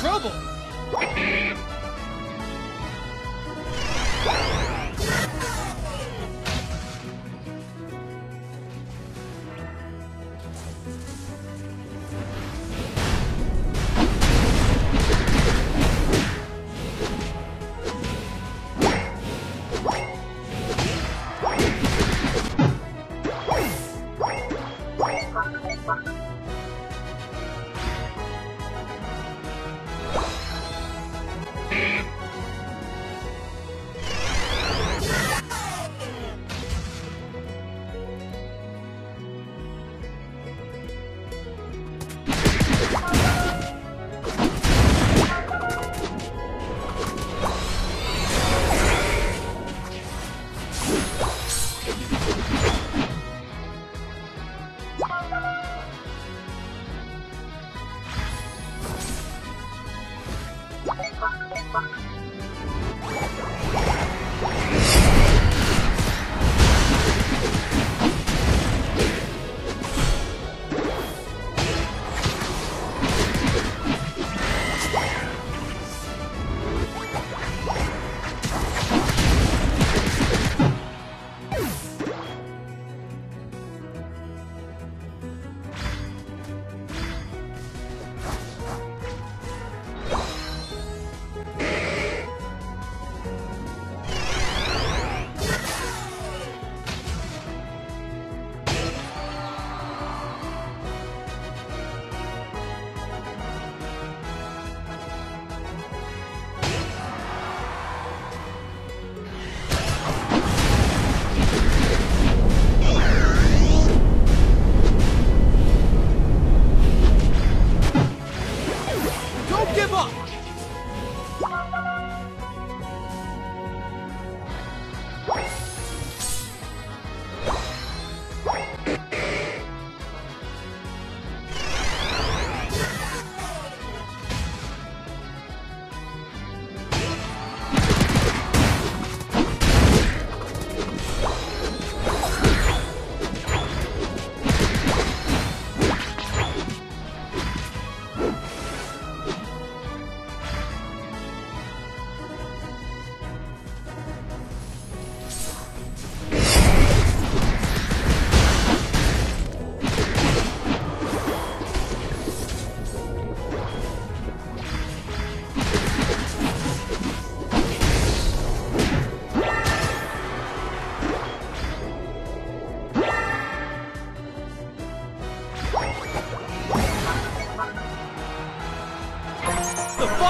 Trouble!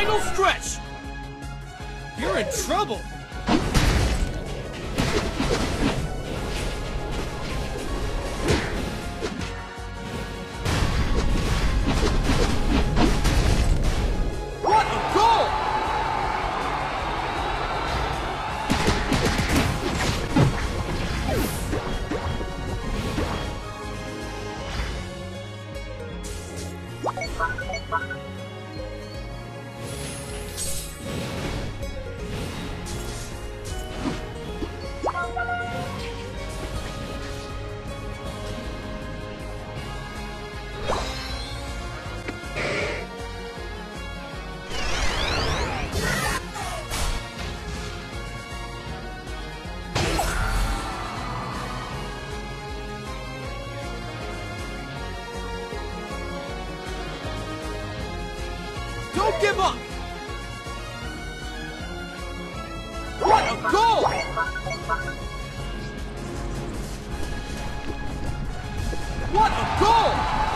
final stretch! You're in trouble! Don't give up! What a goal! What a goal!